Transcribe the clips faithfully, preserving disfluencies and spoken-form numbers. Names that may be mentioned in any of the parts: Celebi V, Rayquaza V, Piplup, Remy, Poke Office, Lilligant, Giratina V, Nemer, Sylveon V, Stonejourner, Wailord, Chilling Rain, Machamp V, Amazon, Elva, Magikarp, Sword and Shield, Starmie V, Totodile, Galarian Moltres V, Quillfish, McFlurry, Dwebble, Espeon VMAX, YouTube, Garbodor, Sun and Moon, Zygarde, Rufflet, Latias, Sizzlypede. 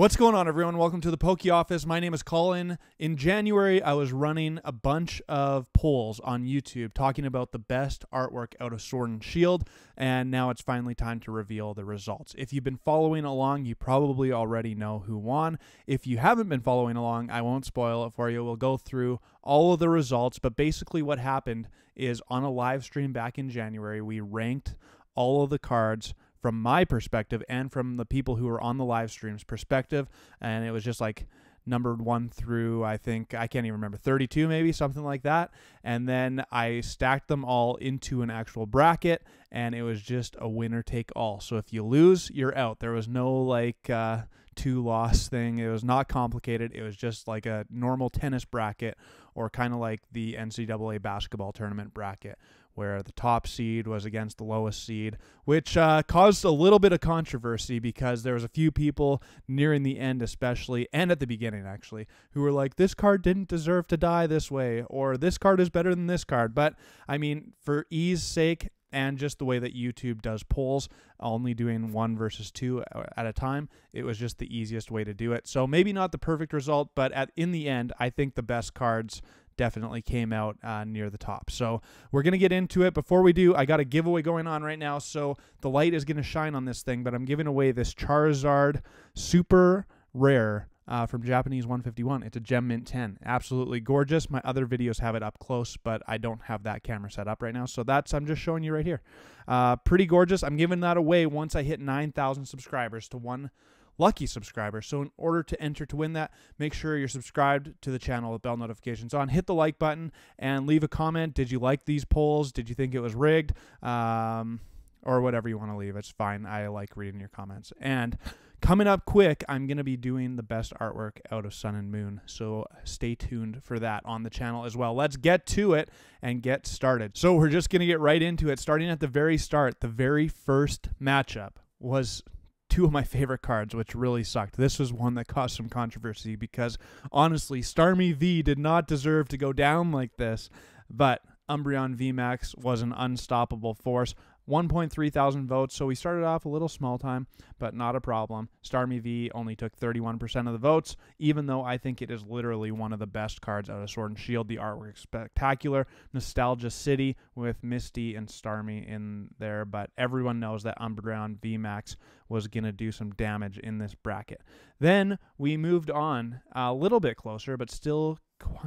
What's going on, everyone? Welcome to the Poke Office. My name is Colin. In January, I was running a bunch of polls on YouTube talking about the best artwork out of Sword and Shield, and now it's finally time to reveal the results. If you've been following along, you probably already know who won. If you haven't been following along, I won't spoil it for you. We'll go through all of the results, but basically what happened is on a live stream back in January, we ranked all of the cards from my perspective and from the people who were on the live stream's perspective. And it was just like numbered one through, I think, I can't even remember, thirty-two maybe, something like that. And then I stacked them all into an actual bracket, and it was just a winner take all. So if you lose, you're out. There was no like uh, two loss thing. It was not complicated. It was just like a normal tennis bracket, or kind of like the N C double A basketball tournament bracket, where the top seed was against the lowest seed, which uh, caused a little bit of controversy because there was a few people nearing the end especially, and at the beginning actually, who were like, this card didn't deserve to die this way, or this card is better than this card. But, I mean, for ease sake, and just the way that YouTube does polls, only doing one versus two at a time, it was just the easiest way to do it. So maybe not the perfect result, but at in the end, I think the best cards definitely came out uh, near the top. So we're going to get into it. Before we do, I got a giveaway going on right now, so the light is going to shine on this thing, but I'm giving away this Charizard Super Rare uh, from Japanese one fifty-one. It's a Gem Mint ten. Absolutely gorgeous. My other videos have it up close, but I don't have that camera set up right now, so that's, I'm just showing you right here. Uh, pretty gorgeous. I'm giving that away once I hit nine thousand subscribers to one lucky subscriber. So in order to enter to win that, make sure you're subscribed to the channel with bell notifications on, hit the like button, and leave a comment. Did you like these polls? Did you think it was rigged? Um, or whatever you want to leave. It's fine. I like reading your comments. And coming up quick, I'm going to be doing the best artwork out of Sun and Moon, so stay tuned for that on the channel as well. Let's get to it and get started. So we're just going to get right into it. Starting at the very start, the very first matchup was two of my favorite cards, which really sucked. This was one that caused some controversy because, honestly, Starmie V did not deserve to go down like this, but Umbreon V MAX was an unstoppable force. one point three thousand votes, so we started off a little small time, but not a problem. Starmie V only took thirty-one percent of the votes, even though I think it is literally one of the best cards out of Sword and Shield. The artwork is spectacular. Nostalgia City with Misty and Starmie in there, but everyone knows that Umbreon V MAX was going to do some damage in this bracket. Then we moved on a little bit closer, but still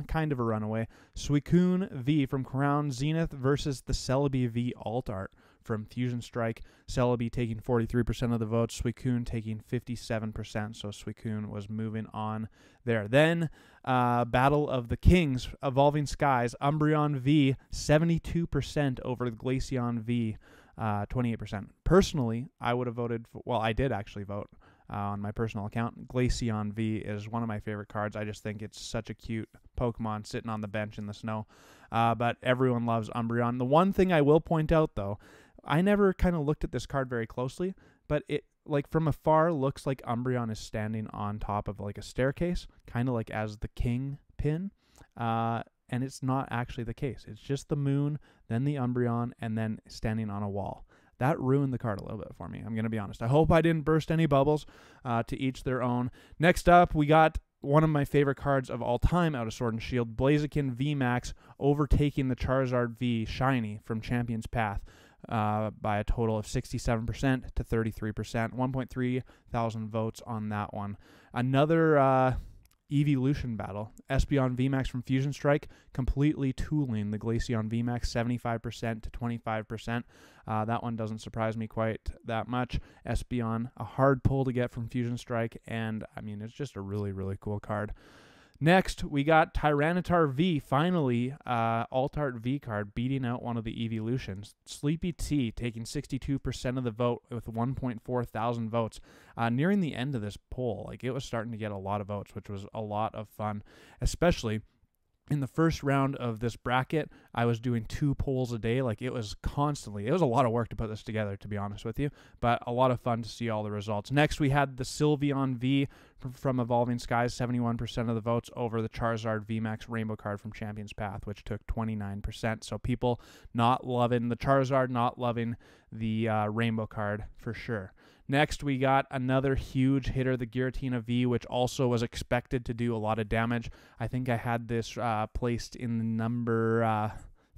kind of a runaway. Suicune V from Crown Zenith versus the Celebi V alt art from Fusion Strike. Celebi taking forty-three percent of the votes, Suicune taking fifty-seven percent, so Suicune was moving on there. Then, uh, Battle of the Kings, Evolving Skies, Umbreon V, seventy-two percent over Glaceon V, uh, twenty-eight percent. Personally, I would have voted for, well, I did actually vote uh, on my personal account. Glaceon V is one of my favorite cards. I just think it's such a cute Pokemon sitting on the bench in the snow, uh, but everyone loves Umbreon. The one thing I will point out, though, I never kind of looked at this card very closely, but it, like, from afar looks like Umbreon is standing on top of, like, a staircase, kind of like as the king pin, uh, and it's not actually the case. It's just the moon, then the Umbreon, and then standing on a wall. That ruined the card a little bit for me, I'm going to be honest. I hope I didn't burst any bubbles. Uh, to each their own. Next up, we got one of my favorite cards of all time out of Sword and Shield, Blaziken V MAX overtaking the Charizard V Shiny from Champions Path. Uh, by a total of sixty-seven percent to thirty-three percent. one point three thousand votes on that one. Another uh, evolution battle. Espeon V MAX from Fusion Strike completely tooling the Glaceon V MAX, seventy-five percent to twenty-five percent. Uh, that one doesn't surprise me quite that much. Espeon, a hard pull to get from Fusion Strike, and I mean, it's just a really, really cool card. Next, we got Tyranitar V, finally, uh, Altart V card, beating out one of the evolutions. Sleepy T taking sixty-two percent of the vote with one point four thousand votes. Uh, nearing the end of this poll, like, it was starting to get a lot of votes, which was a lot of fun, especially in the first round of this bracket. I was doing two polls a day. Like, it was constantly, it was a lot of work to put this together, to be honest with you, but a lot of fun to see all the results. Next, we had the Sylveon V from Evolving Skies, seventy-one percent of the votes over the Charizard V MAX Rainbow card from Champions Path, which took twenty-nine percent. So people not loving the Charizard, not loving the uh, Rainbow card for sure. Next, we got another huge hitter, the Giratina V, which also was expected to do a lot of damage. I think I had this uh, placed in the number uh,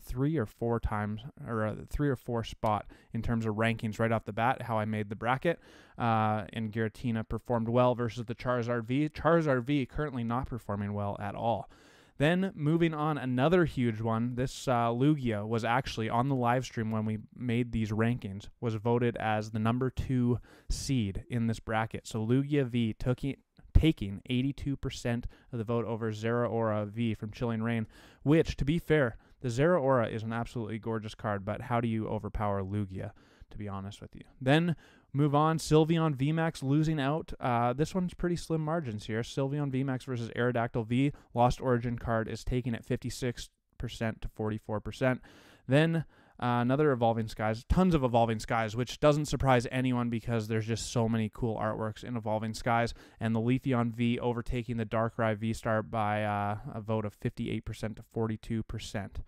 three or four times, or uh, three or four spot in terms of rankings right off the bat, how I made the bracket. Uh, and Giratina performed well versus the Charizard V. Charizard V currently not performing well at all. Then moving on, another huge one, this uh, Lugia was actually on the live stream when we made these rankings, was voted as the number two seed in this bracket. So Lugia V took it, taking eighty-two percent of the vote over Zeraora V from Chilling Rain, which, to be fair, the Zeraora is an absolutely gorgeous card, but how do you overpower Lugia, to be honest with you? Then move on, Sylveon V MAX losing out. Uh, this one's pretty slim margins here. Sylveon V MAX versus Aerodactyl V. Lost Origin card is taking at fifty-six percent to forty-four percent. Then uh, another Evolving Skies. Tons of Evolving Skies, which doesn't surprise anyone because there's just so many cool artworks in Evolving Skies. And the Leafeon V overtaking the Darkrai V-Star by uh, a vote of fifty-eight percent to forty-two percent.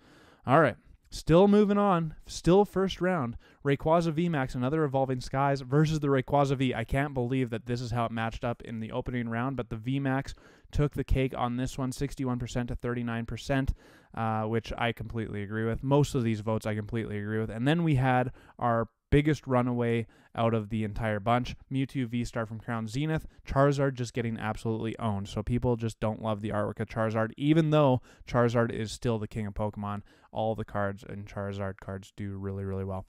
All right. Still moving on, still first round, Rayquaza V MAX, another Evolving Skies versus the Rayquaza V. I can't believe that this is how it matched up in the opening round, but the V MAX took the cake on this one, sixty-one percent to thirty-nine percent, uh, which I completely agree with. Most of these votes I completely agree with. And then we had our biggest runaway out of the entire bunch, Mewtwo V-Star from Crown Zenith. Charizard just getting absolutely owned. So people just don't love the artwork of Charizard, even though Charizard is still the king of Pokemon. All the cards and Charizard cards do really, really well.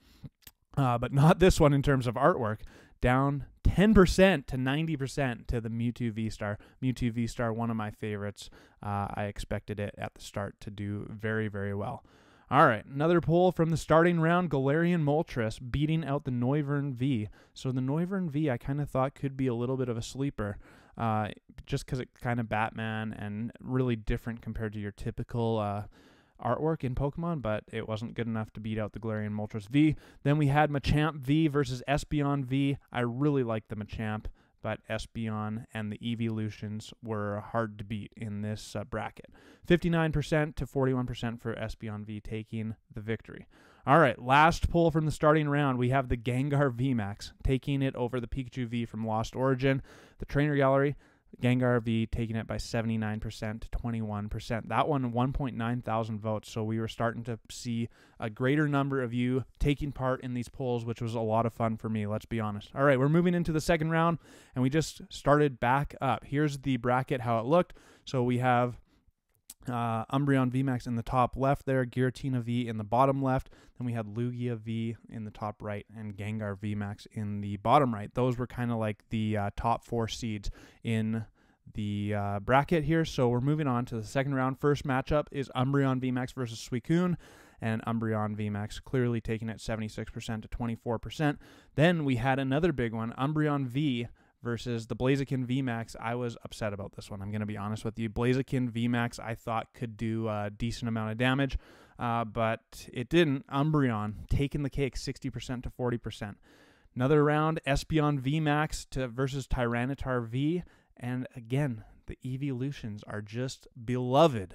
Uh, but not this one in terms of artwork. Down ten percent to ninety percent to the Mewtwo V-Star. Mewtwo V-Star, one of my favorites. Uh, I expected it at the start to do very, very well. All right, another poll from the starting round, Galarian Moltres beating out the Noivern V. So the Noivern V I kind of thought could be a little bit of a sleeper uh, just because it's kind of Batman and really different compared to your typical uh, artwork in Pokemon, but it wasn't good enough to beat out the Galarian Moltres V. Then we had Machamp V versus Espeon V. I really like the Machamp, but Espeon and the Eeveelutions were hard to beat in this uh, bracket. fifty-nine percent to forty-one percent for Espeon V taking the victory. All right, last poll from the starting round. We have the Gengar V MAX taking it over the Pikachu V from Lost Origin. The Trainer Gallery, Gengar V taking it by seventy-nine percent to twenty-one percent. That one, one point nine thousand votes. So we were starting to see a greater number of you taking part in these polls, which was a lot of fun for me, let's be honest. All right, we're moving into the second round, and we just started back up. Here's the bracket, how it looked. So we have uh, Umbreon V MAX in the top left there, Giratina V in the bottom left. Then we had Lugia V in the top right and Gengar V MAX in the bottom right. Those were kind of like the uh, top four seeds in the uh, bracket here. So we're moving on to the second round. First matchup is Umbreon V MAX versus Suicune, and Umbreon V MAX clearly taking it seventy-six percent to twenty-four percent. Then we had another big one, Umbreon V versus the Blaziken V MAX. I was upset about this one, I'm going to be honest with you. Blaziken V MAX I thought could do a decent amount of damage, uh, but it didn't. Umbreon taking the cake, sixty percent to forty percent. Another round, Espeon V MAX to versus Tyranitar V, and again, the Eeveelutions are just beloved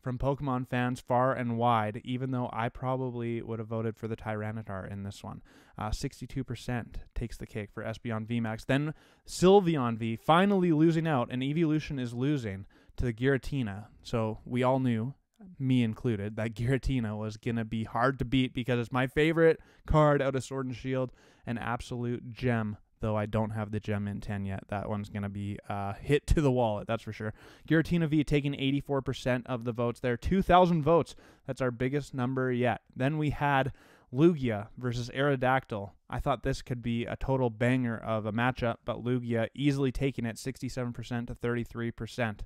from Pokemon fans far and wide, even though I probably would have voted for the Tyranitar in this one. Uh, sixty-two percent takes the cake for Espeon V MAX. Then Sylveon V finally losing out, and Eeveelution is losing to the Giratina. So we all knew, me included, that Giratina was going to be hard to beat because it's my favorite card out of Sword and Shield, an absolute gem. Though I don't have the gem in ten yet. That one's going to be uh, hit to the wallet, that's for sure. Giratina V taking eighty-four percent of the votes there. two thousand votes. That's our biggest number yet. Then we had Lugia versus Aerodactyl. I thought this could be a total banger of a matchup, but Lugia easily taking it sixty-seven percent to thirty-three percent.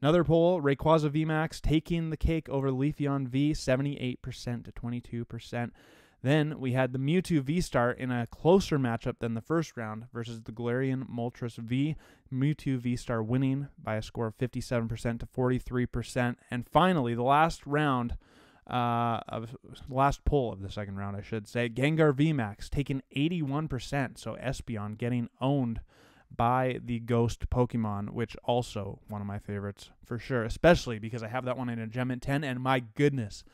Another poll, Rayquaza V MAX taking the cake over Leafeon V, seventy-eight percent to twenty-two percent. Then we had the Mewtwo V-Star in a closer matchup than the first round versus the Galarian Moltres V. Mewtwo V-Star winning by a score of fifty-seven percent to forty-three percent. And finally, the last round, uh, of, last poll of the second round, I should say, Gengar V MAX taking eighty-one percent. So Espeon getting owned by the Ghost Pokemon, which also one of my favorites for sure, especially because I have that one in a Gem at ten, and my goodness,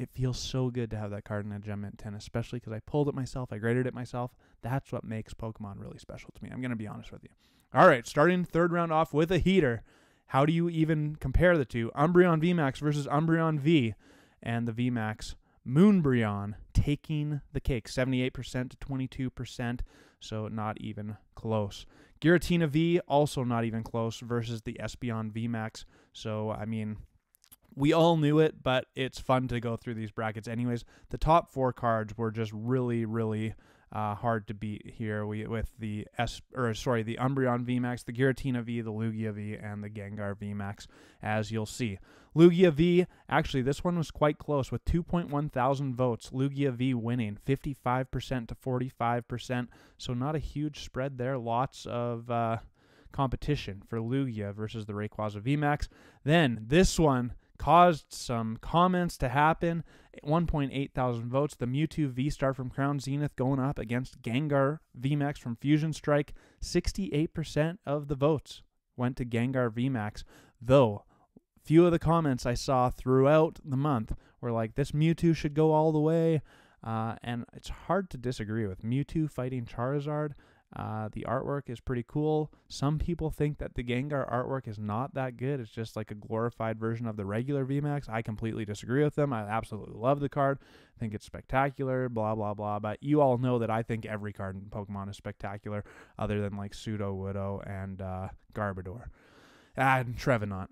it feels so good to have that card in a Gem Mint ten, especially because I pulled it myself, I graded it myself. That's what makes Pokemon really special to me. I'm going to be honest with you. All right, starting third round off with a heater. How do you even compare the two? Umbreon V MAX versus Umbreon V, and the V MAX Moonbreon taking the cake, seventy-eight percent to twenty-two percent, so not even close. Giratina V, also not even close, versus the Espeon V MAX. So, I mean, we all knew it, but it's fun to go through these brackets anyways. The top four cards were just really, really Uh, hard to beat here. We with the S or sorry the Umbreon V MAX, the Giratina V, the Lugia V, and the Gengar V MAX, as you'll see. Lugia V, actually this one was quite close with two point one thousand votes. Lugia V winning fifty-five percent to forty-five percent, so not a huge spread there. Lots of uh, competition for Lugia versus the Rayquaza V MAX. Then this one caused some comments to happen. one point eight thousand votes. The Mewtwo V-Star from Crown Zenith going up against Gengar V MAX from Fusion Strike. sixty-eight percent of the votes went to Gengar V MAX, though few of the comments I saw throughout the month were like, this Mewtwo should go all the way. Uh, and it's hard to disagree with Mewtwo fighting Charizard. Uh, the artwork is pretty cool. Some people think that the Gengar artwork is not that good. It's just like a glorified version of the regular V MAX. I completely disagree with them. I absolutely love the card. I think it's spectacular, blah, blah, blah. But you all know that I think every card in Pokemon is spectacular, other than like Pseudo Widow and uh, Garbodor. And Trevenant.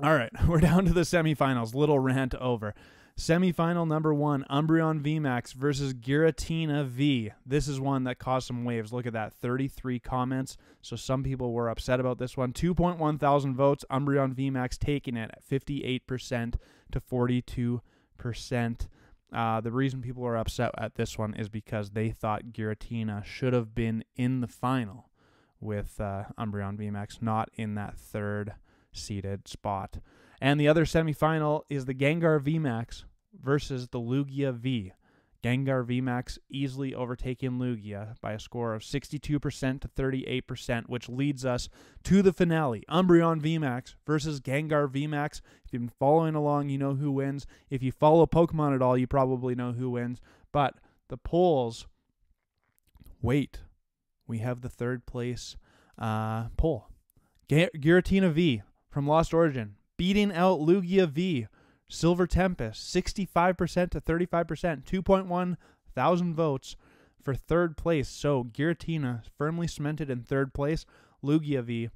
All right, we're down to the semifinals. Little rant over. Semifinal number one, Umbreon V MAX versus Giratina V. This is one that caused some waves. Look at that, thirty-three comments. So some people were upset about this one. two point one thousand votes, Umbreon V MAX taking it at fifty-eight percent to forty-two percent. Uh, the reason people are upset at this one is because they thought Giratina should have been in the final with uh, Umbreon V MAX, not in that third seated spot. And the other semifinal is the Gengar V MAX versus the Lugia V. Gengar V MAX easily overtaking Lugia by a score of sixty-two percent to thirty-eight percent, which leads us to the finale. Umbreon V MAX versus Gengar V MAX. If you've been following along, you know who wins. If you follow Pokemon at all, you probably know who wins. But the polls, wait, we have the third place uh, poll. G Giratina V from Lost Origin, beating out Lugia V, Silver Tempest, sixty-five percent to thirty-five percent, two point one thousand votes for third place. So Giratina firmly cemented in third place, Lugia V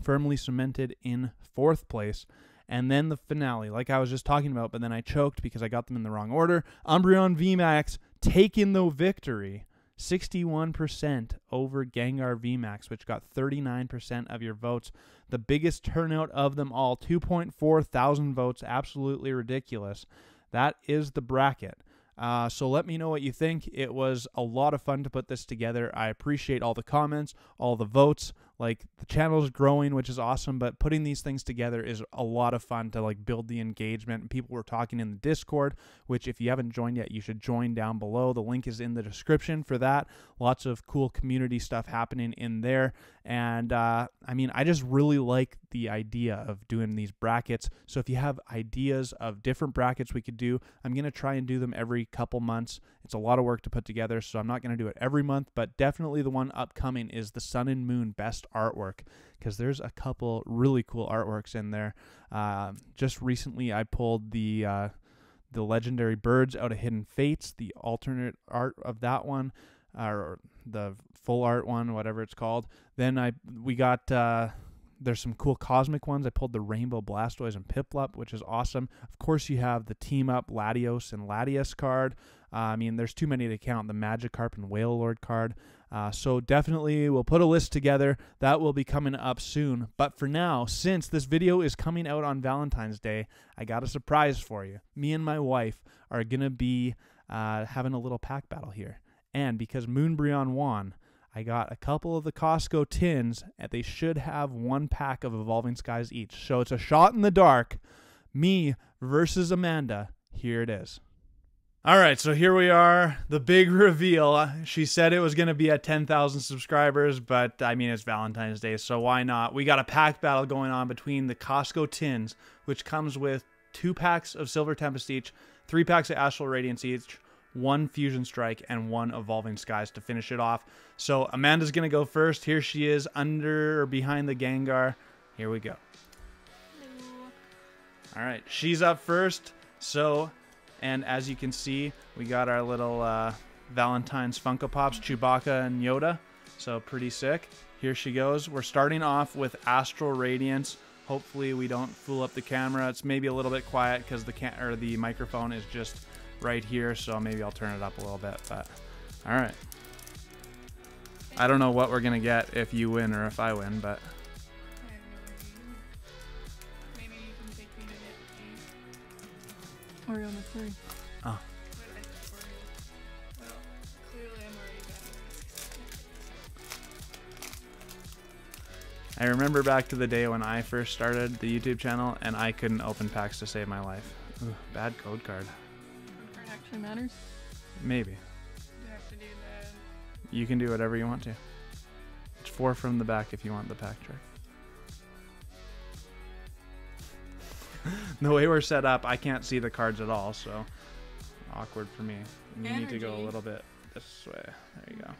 firmly cemented in fourth place. And then the finale, like I was just talking about, but then I choked because I got them in the wrong order. Umbreon V MAX taking the victory, sixty-one percent over Gengar V MAX, which got thirty-nine percent of your votes. The biggest turnout of them all, two point four thousand votes. Absolutely ridiculous. That is the bracket. Uh, so let me know what you think. It was a lot of fun to put this together. I appreciate all the comments, all the votes. Like, the channel is growing, which is awesome, but putting these things together is a lot of fun to, like, build the engagement. And people were talking in the Discord, which if you haven't joined yet, you should join down below. The link is in the description for that. Lots of cool community stuff happening in there. And, uh, I mean, I just really like the idea of doing these brackets. So if you have ideas of different brackets we could do, I'm going to try and do them every couple months. It's a lot of work to put together, so I'm not going to do it every month, but definitely the one upcoming is the Sun and Moon Best Artwork, because there's a couple really cool artworks in there. Uh, just recently I pulled the uh, the legendary birds out of Hidden Fates, the alternate art of that one, uh, or the full art one, whatever it's called. Then I we got uh, there's some cool cosmic ones. I pulled the Rainbow Blastoise and Piplup, which is awesome. Of course you have the team up Latios and Latias card. Uh, I mean, there's too many to count. The Magikarp and Wailord Lord card. Uh, so definitely we'll put a list together. That will be coming up soon. But for now, since this video is coming out on Valentine's Day, I got a surprise for you. Me and my wife are going to be uh, having a little pack battle here. And because Moonbreon won, I got a couple of the Costco tins, and they should have one pack of Evolving Skies each. So it's a shot in the dark. Me versus Amanda. Here it is. All right, so here we are, the big reveal. She said it was going to be at ten thousand subscribers, but I mean, it's Valentine's Day, so why not? We got a pack battle going on between the Costco tins, which comes with two packs of Silver Tempest each, three packs of Astral Radiance each, one Fusion Strike, and one Evolving Skies to finish it off. So Amanda's going to go first. Here she is, under or behind the Gengar. Here we go. All right, she's up first. So, and as you can see, we got our little uh, Valentine's Funko Pops, Chewbacca and Yoda. So pretty sick. Here she goes. We're starting off with Astral Radiance. Hopefully we don't fool up the camera. It's maybe a little bit quiet because the can or the microphone is just right here, so maybe I'll turn it up a little bit. But all right, I don't know what we're gonna get if you win or if I win, but maybe you can take me to Oreo McFlurry. Oh. I remember back to the day when I first started the YouTube channel and I couldn't open packs to save my life. Ooh, bad code card. Code card actually matters? Maybe. You have to do the... You can do whatever you want to. It's four from the back if you want the pack trick. The way we're set up, I can't see the cards at all, so awkward for me. You Energy. Need to go a little bit this way. There you go.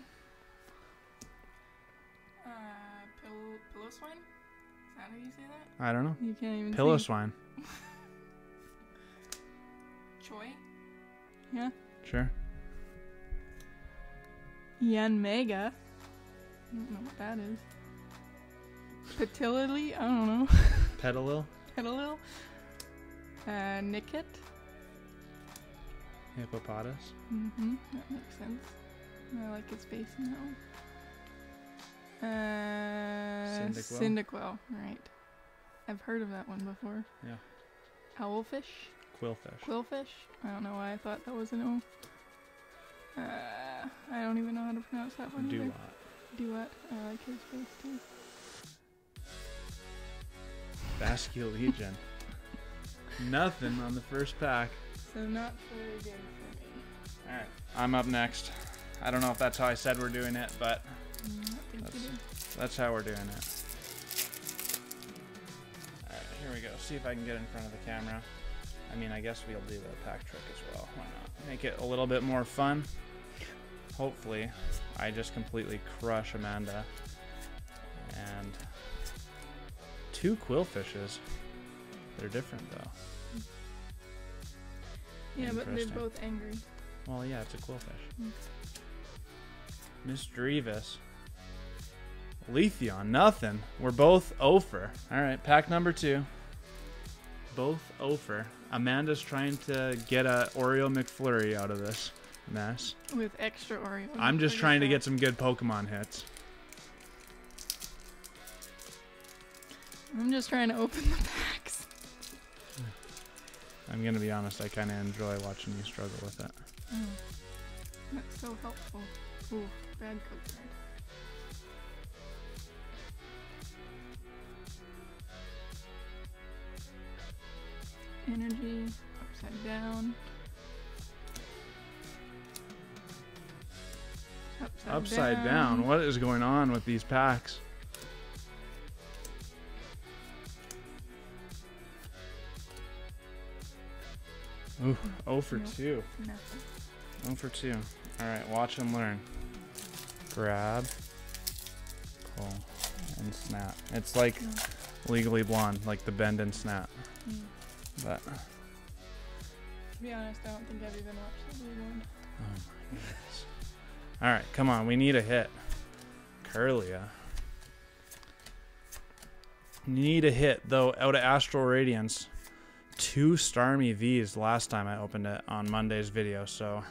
Pillow swine? Is that how you say that? I don't know. You can't even Pillow see. Swine. Choi? Yeah. Sure. Yen Mega. I don't know what that is. Petilily? I don't know. Petalil? Petalil. Uh, Nicket. Hippopotamus. Mm-hmm. That makes sense. I like his face in that one. Uh, Cyndaquil. Cyndaquil, right. I've heard of that one before. Yeah. Owlfish? Quillfish. Quillfish? I don't know why I thought that was an owl. Uh, I don't even know how to pronounce that one. Duat. Duat. I like his face too. Bascule Legion. Nothing on the first pack. So not very good for me. Alright, I'm up next. I don't know if that's how I said we're doing it, but... That's, that's how we're doing it. Alright, here we go. See if I can get in front of the camera. I mean, I guess we'll do the pack trick as well. Why not? Make it a little bit more fun. Hopefully, I just completely crush Amanda. And two quillfishes. They're different, though. Yeah, but they're both angry. Well, yeah, it's a quillfish. Mm. Miss Drevis. Leafeon, nothing. We're both over. All right, pack number two. Both over. Amanda's trying to get a Oreo McFlurry out of this mess. With extra Oreo. I'm just trying to get some good Pokemon hits. I'm just trying to open the packs. I'm gonna be honest. I kind of enjoy watching you struggle with it. Oh, that's so helpful. Ooh, bad code card. Energy, upside down. Upside, upside down. down. What is going on with these packs? Ooh, oh for two. Nothing. oh for two. Alright, watch and learn. Grab, pull, and snap. It's like mm. Legally Blonde, like the bend and snap. Mm. But to be honest, I don't think I've even watched the blue one. Oh my goodness. Alright, come on, we need a hit. Kirlia. Need a hit, though, out of Astral Radiance. Two Starmie V's last time I opened it on Monday's video, so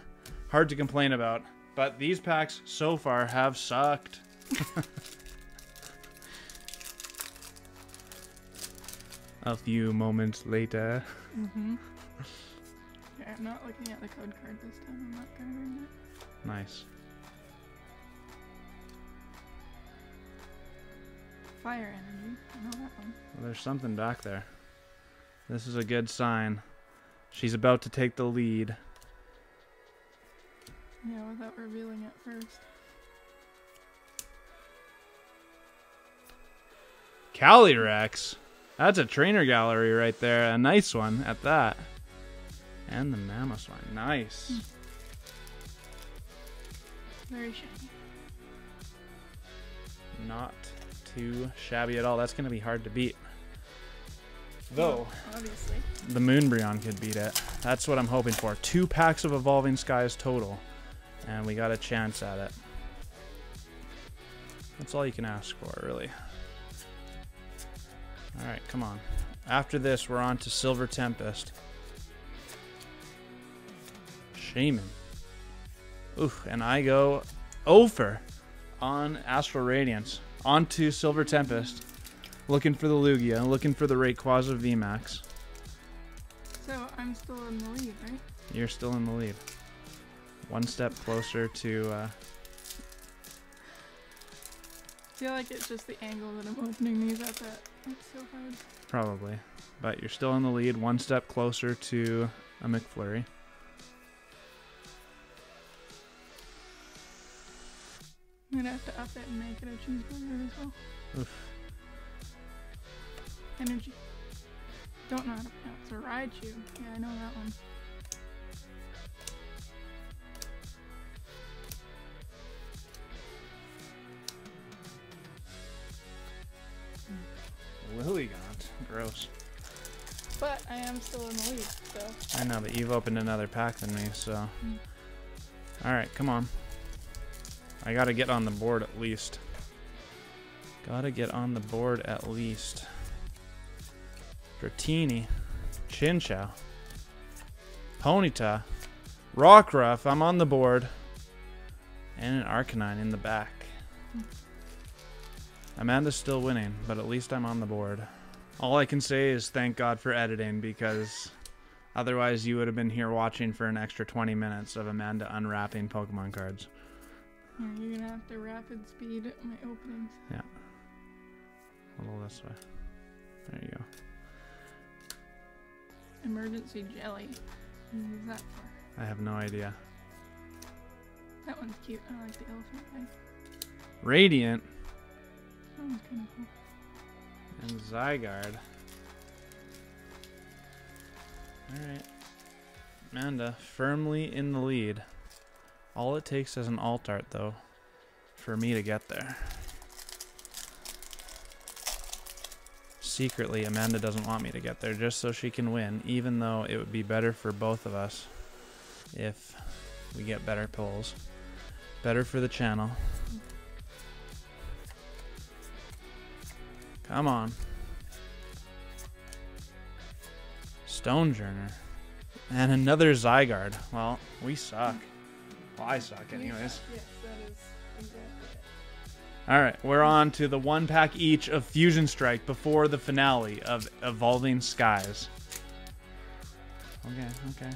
hard to complain about. But these packs so far have sucked. A few moments later. Mm-hmm. Yeah, I'm not looking at the code card this time. I'm not covering it. Nice. Fire energy. I know that one. Well, there's something back there. This is a good sign. She's about to take the lead. Yeah, without revealing it first. Calyrex. That's a trainer gallery right there. A nice one at that. And the Mammoth one. Nice. Mm. Very shabby. Not too shabby at all. That's going to be hard to beat. Though, well, obviously, the Moonbreon could beat it. That's what I'm hoping for. Two packs of Evolving Skies total. And we got a chance at it. That's all you can ask for, really. All right, come on. After this, we're on to Silver Tempest. Shaman. Oof, and I go over on Astral Radiance. On to Silver Tempest. Looking for the Lugia, looking for the Rayquaza V MAX. So, I'm still in the lead, right? You're still in the lead. One step closer to... Uh... I feel like it's just the angle that I'm opening these up at. It's so hard. Probably. But you're still in the lead, one step closer to a McFlurry. I'm going to have to up it and make it a cheeseburger as well. Oof. Energy. Don't know how to pronounce or ride you. Yeah, I know that one. Lilligant. Gross. But I am still in the lead, so. I know, but you've opened another pack than me, so. Mm. Alright, come on. I gotta get on the board at least. Gotta get on the board at least. Dratini, Chinchou, Ponyta, Rockruff, I'm on the board, and an Arcanine in the back. Amanda's still winning, but at least I'm on the board. All I can say is thank God for editing, because otherwise you would have been here watching for an extra twenty minutes of Amanda unwrapping Pokemon cards. You're gonna have to rapid speed my openings. Yeah. A little this way. There you go. Emergency jelly. What is that for? I have no idea. That one's cute. I like the elephant thing. Radiant. That one's kind of cool. And Zygarde. Alright. Amanda, firmly in the lead. All it takes is an Altart, though, for me to get there. Secretly, Amanda doesn't want me to get there just so she can win, even though it would be better for both of us if we get better pulls. Better for the channel. Come on. Stonejourner. And another Zygarde. Well, we suck. Well, I suck anyways. Yes, that is exactly it. All right, we're on to the one pack each of Fusion Strike before the finale of Evolving Skies. Okay, okay.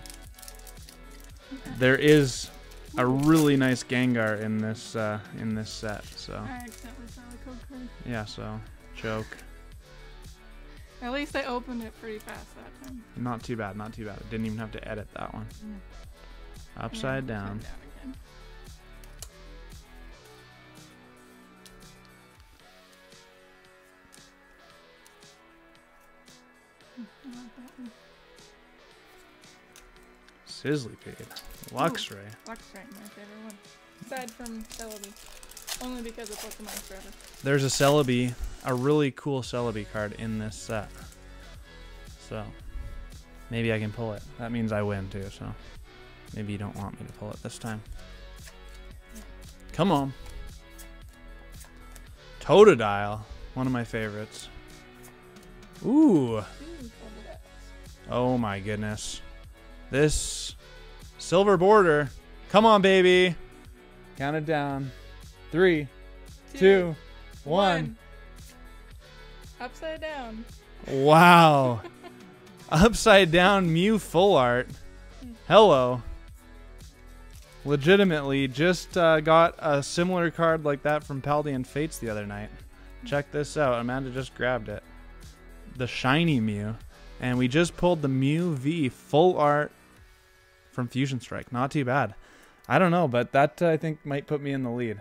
There is a really nice Gengar in this uh, in this set, so. I accidentally saw the code card. Yeah, so choke. At least I opened it pretty fast that time. Not too bad, not too bad. I didn't even have to edit that one. Yeah. Upside yeah, down. down again. Sizzlypede. Luxray. Ooh, Luxray, my favorite one. Aside from Celebi. Only because of Pokemon Forever. There's a Celebi, a really cool Celebi card in this set. So, maybe I can pull it. That means I win too, so. Maybe you don't want me to pull it this time. Come on. Totodile. One of my favorites. Ooh. Oh my goodness. This silver border. Come on, baby. Count it down. Three, two, two one. one. Upside down. Wow. Upside down Mew full art. Hello. Legitimately just uh, got a similar card like that from Paldean Fates the other night. Check this out. Amanda just grabbed it. The shiny Mew. And we just pulled the Mew V full art from Fusion Strike. Not too bad. I don't know, but that uh, I think might put me in the lead.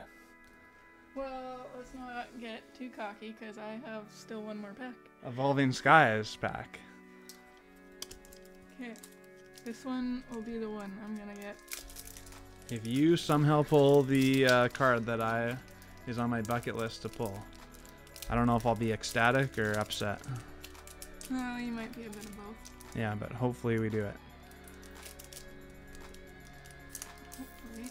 Well, let's not get too cocky because I have still one more pack. Evolving Skies pack. Okay. This one will be the one I'm going to get. If you somehow pull the uh, card that I is on my bucket list to pull, I don't know if I'll be ecstatic or upset. No, you might be a bit of both. Yeah, but hopefully we do it. Hopefully.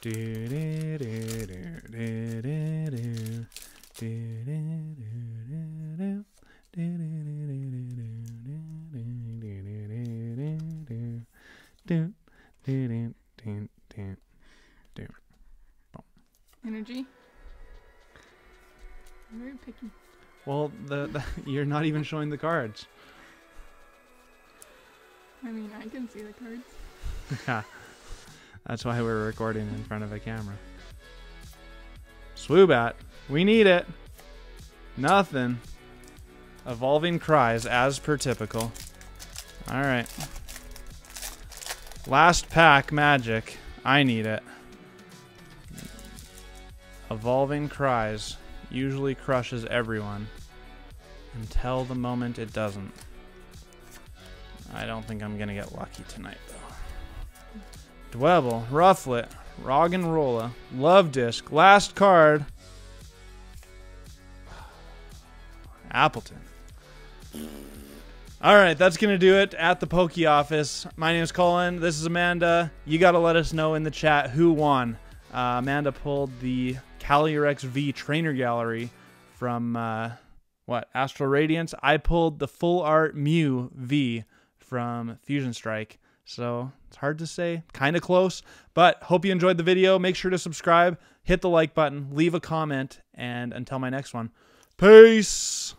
Do, do, do, do, do, do, do. Do, do, do, do, do, do, do, do, do, do. Energy? I'm very picky. Well, the, the you're not even showing the cards. I mean, I can see the cards. Yeah. That's why we're recording in front of a camera. Swoobat. We need it. Nothing. Evolving Cries as per typical. Alright. Last pack magic. I need it. Evolving Cries usually crushes everyone until the moment it doesn't. I don't think I'm gonna get lucky tonight though. Dwebble, Rufflet, Roggenrola, Love Disc, last card. Appleton. All right, that's going to do it at the Poke Office. My name is Colin. This is Amanda. You got to let us know in the chat who won. Uh, Amanda pulled the Calyrex V Trainer Gallery from, uh, what, Astral Radiance. I pulled the Full Art Mew V from Fusion Strike. So it's hard to say. Kind of close. But hope you enjoyed the video. Make sure to subscribe. Hit the like button. Leave a comment. And until my next one, peace.